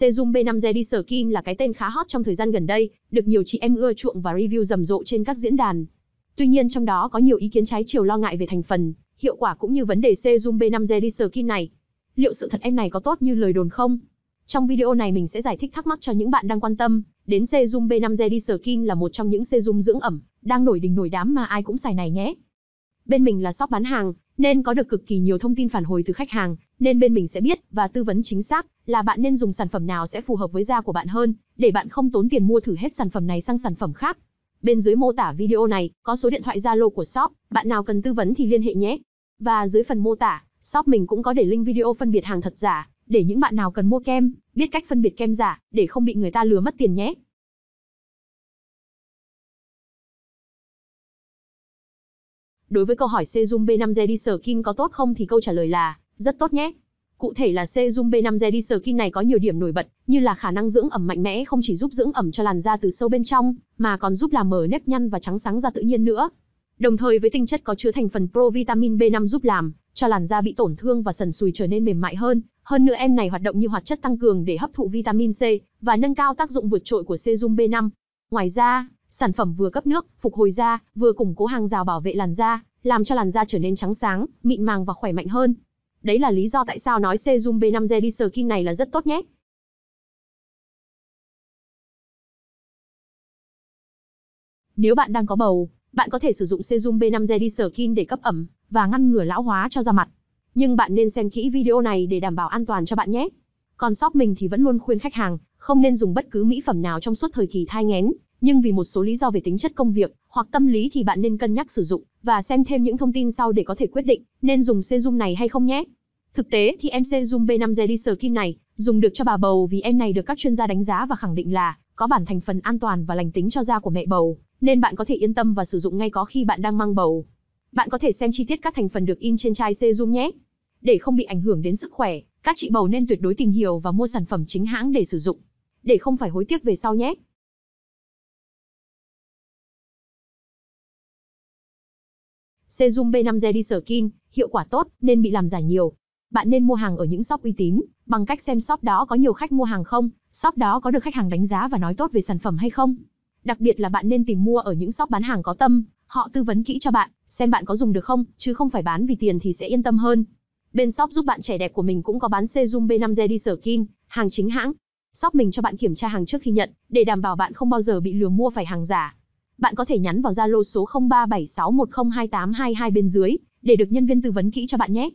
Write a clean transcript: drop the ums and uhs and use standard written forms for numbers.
Serum B5 Derso Skin là cái tên khá hot trong thời gian gần đây, được nhiều chị em ưa chuộng và review rầm rộ trên các diễn đàn. Tuy nhiên trong đó có nhiều ý kiến trái chiều lo ngại về thành phần, hiệu quả cũng như vấn đề Serum B5 Derso Skin này. Liệu sự thật em này có tốt như lời đồn không? Trong video này mình sẽ giải thích thắc mắc cho những bạn đang quan tâm đến Serum B5 Derso Skin, là một trong những serum dưỡng ẩm đang nổi đình nổi đám mà ai cũng xài này nhé. Bên mình là shop bán hàng nên có được cực kỳ nhiều thông tin phản hồi từ khách hàng, nên bên mình sẽ biết và tư vấn chính xác là bạn nên dùng sản phẩm nào sẽ phù hợp với da của bạn hơn, để bạn không tốn tiền mua thử hết sản phẩm này sang sản phẩm khác. Bên dưới mô tả video này có số điện thoại Zalo của shop, bạn nào cần tư vấn thì liên hệ nhé. Và dưới phần mô tả, shop mình cũng có để link video phân biệt hàng thật giả, để những bạn nào cần mua kem, biết cách phân biệt kem giả, để không bị người ta lừa mất tiền nhé. Đối với câu hỏi Serum B5 Derso Skin có tốt không thì câu trả lời là rất tốt nhé. Cụ thể là Serum B5 Derso Skin này có nhiều điểm nổi bật, như là khả năng dưỡng ẩm mạnh mẽ, không chỉ giúp dưỡng ẩm cho làn da từ sâu bên trong, mà còn giúp làm mờ nếp nhăn và trắng sáng da tự nhiên nữa. Đồng thời với tinh chất có chứa thành phần Pro Vitamin B5 giúp làm cho làn da bị tổn thương và sần sùi trở nên mềm mại hơn. Hơn nữa em này hoạt động như hoạt chất tăng cường để hấp thụ vitamin C và nâng cao tác dụng vượt trội của Serum B5. Ngoài ra, sản phẩm vừa cấp nước, phục hồi da, vừa củng cố hàng rào bảo vệ làn da, làm cho làn da trở nên trắng sáng, mịn màng và khỏe mạnh hơn. Đấy là lý do tại sao nói Serum B5 Derso Skin này là rất tốt nhé. Nếu bạn đang có bầu, bạn có thể sử dụng Serum B5 Derso Skin để cấp ẩm và ngăn ngừa lão hóa cho da mặt. Nhưng bạn nên xem kỹ video này để đảm bảo an toàn cho bạn nhé. Còn shop mình thì vẫn luôn khuyên khách hàng không nên dùng bất cứ mỹ phẩm nào trong suốt thời kỳ thai nghén. Nhưng vì một số lý do về tính chất công việc hoặc tâm lý thì bạn nên cân nhắc sử dụng và xem thêm những thông tin sau để có thể quyết định nên dùng serum này hay không nhé. Thực tế thì em Serum B5 Derso Skin này dùng được cho bà bầu vì em này được các chuyên gia đánh giá và khẳng định là có bản thành phần an toàn và lành tính cho da của mẹ bầu, nên bạn có thể yên tâm và sử dụng ngay có khi bạn đang mang bầu. Bạn có thể xem chi tiết các thành phần được in trên chai serum nhé. Để không bị ảnh hưởng đến sức khỏe, các chị bầu nên tuyệt đối tìm hiểu và mua sản phẩm chính hãng để sử dụng, để không phải hối tiếc về sau nhé. Serum B5 Derso Skin, hiệu quả tốt nên bị làm giả nhiều. Bạn nên mua hàng ở những shop uy tín, bằng cách xem shop đó có nhiều khách mua hàng không, shop đó có được khách hàng đánh giá và nói tốt về sản phẩm hay không. Đặc biệt là bạn nên tìm mua ở những shop bán hàng có tâm, họ tư vấn kỹ cho bạn, xem bạn có dùng được không, chứ không phải bán vì tiền thì sẽ yên tâm hơn. Bên shop Giúp Bạn Trẻ Đẹp của mình cũng có bán Serum B5 Derso Skin, hàng chính hãng. Shop mình cho bạn kiểm tra hàng trước khi nhận, để đảm bảo bạn không bao giờ bị lừa mua phải hàng giả. Bạn có thể nhắn vào Zalo số 0376102822 bên dưới, để được nhân viên tư vấn kỹ cho bạn nhé.